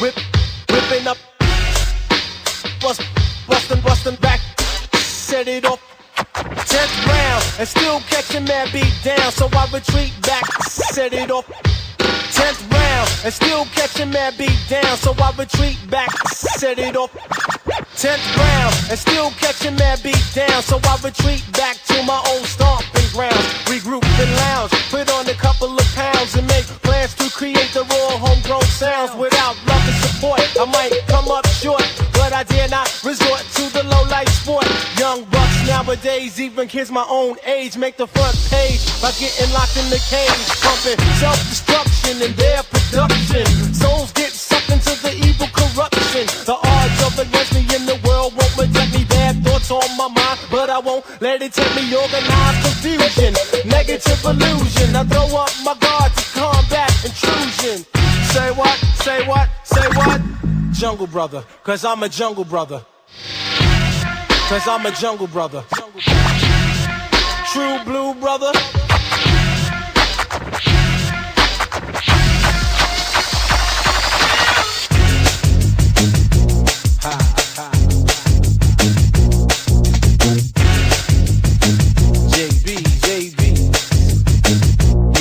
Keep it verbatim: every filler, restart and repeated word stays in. whip, whipping up, bust, bustin', bustin' back, set it off, tenth round, and still catching mad beat down, so I retreat back, set it off, tenth round, and still catching mad beat down, so I retreat back, set it off, tenth round, and still catching mad beat down, so I retreat back to my own stomping grounds, regroup and lounge, put on a couple of pounds, and make plans to create the raw homegrown sounds. Without love and support, I might come up short, but I dare not resort to the low-life sport. Young bucks nowadays, even kids my own age, make the front page by getting locked in the cage, pumping self-destruction in their production. Souls get sucked into the evil corruption. The odds up against me in the world won't reject me. Bad thoughts on my mind, but I won't let it take me. Organized confusion, negative illusion. I throw up my guard to combat intrusion. Say what? Say what? Say what? Jungle Brother, cause I'm a jungle brother. Cause I'm a jungle brother. True blue brother.